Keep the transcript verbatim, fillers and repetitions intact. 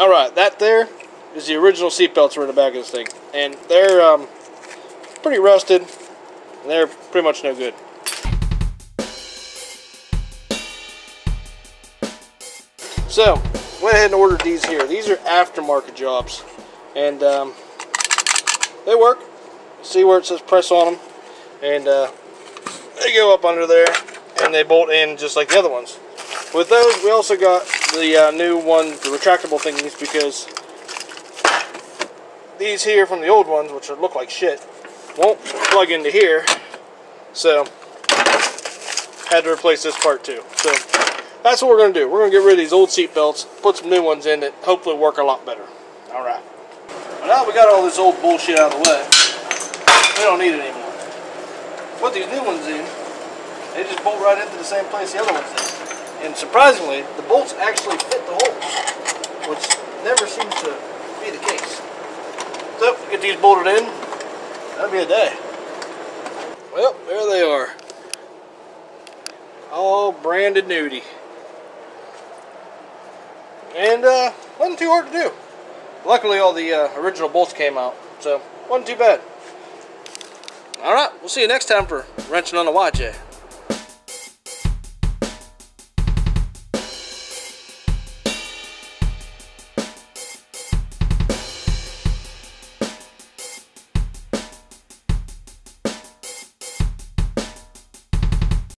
Alright, that there is the original seatbelts were in the back of this thing. And they're um, pretty rusted. And they're pretty much no good. So, went ahead and ordered these here. These are aftermarket jobs. And um, they work. See where it says press on them. And uh, they go up under there. And they bolt in just like the other ones. With those, we also got the uh, new one, the retractable thingies, because these here from the old ones, which look like shit, won't plug into here. So, had to replace this part too. So, that's what we're going to do. We're going to get rid of these old seat belts, put some new ones in that hopefully work a lot better. Alright. Well, now we got all this old bullshit out of the way, we don't need it anymore. Put these new ones in, they just bolt right into the same place the other ones in. And surprisingly, the bolts actually fit the holes, which never seems to be the case. So, get these bolted in, that'll be a day. Well, there they are. All branded nudie. And uh, wasn't too hard to do. Luckily all the uh, original bolts came out, so wasn't too bad. Alright, we'll see you next time for Wrenching on the Y J.